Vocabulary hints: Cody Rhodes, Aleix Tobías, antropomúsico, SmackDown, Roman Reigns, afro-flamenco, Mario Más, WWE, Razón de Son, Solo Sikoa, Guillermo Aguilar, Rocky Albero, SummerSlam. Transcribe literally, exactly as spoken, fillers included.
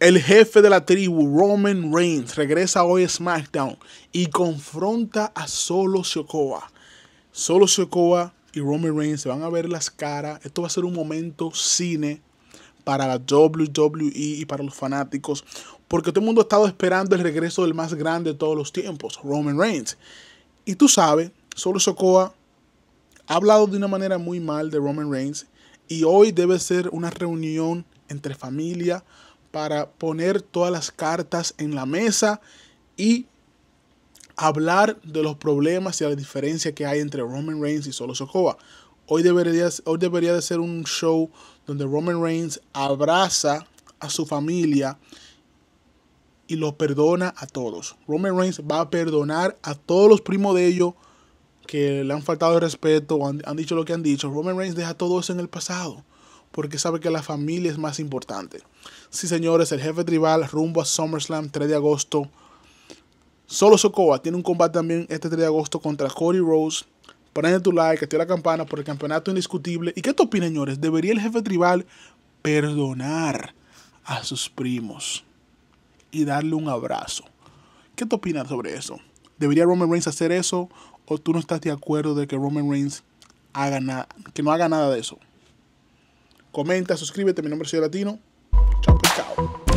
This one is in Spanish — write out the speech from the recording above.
El jefe de la tribu, Roman Reigns, regresa hoy a SmackDown y confronta a Solo Sikoa. Solo Sikoa y Roman Reigns se van a ver las caras. Esto va a ser un momento cine para la doble u doble u E y para los fanáticos, porque todo el mundo ha estado esperando el regreso del más grande de todos los tiempos, Roman Reigns. Y tú sabes, Solo Sikoa ha hablado de una manera muy mal de Roman Reigns y hoy debe ser una reunión entre familia para poner todas las cartas en la mesa y hablar de los problemas y la diferencia que hay entre Roman Reigns y Solo Sikoa. Hoy debería, hoy debería de ser un show donde Roman Reigns abraza a su familia y los perdona a todos. Roman Reigns va a perdonar a todos los primos de ellos que le han faltado el respeto o han, han dicho lo que han dicho. Roman Reigns deja todo eso en el pasado, porque sabe que la familia es más importante. Sí, señores, el jefe tribal rumbo a SummerSlam tres de agosto. Solo Sikoa tiene un combate también este tres de agosto contra Cody Rhodes. Ponle tu like, activa la campana por el campeonato indiscutible. ¿Y qué te opinas, señores? ¿Debería el jefe tribal perdonar a sus primos y darle un abrazo? ¿Qué te opinas sobre eso? ¿Debería Roman Reigns hacer eso? ¿O tú no estás de acuerdo de que Roman Reigns haga nada, que no haga nada de eso? Comenta, suscríbete. Mi nombre es Latino. Chao, chao.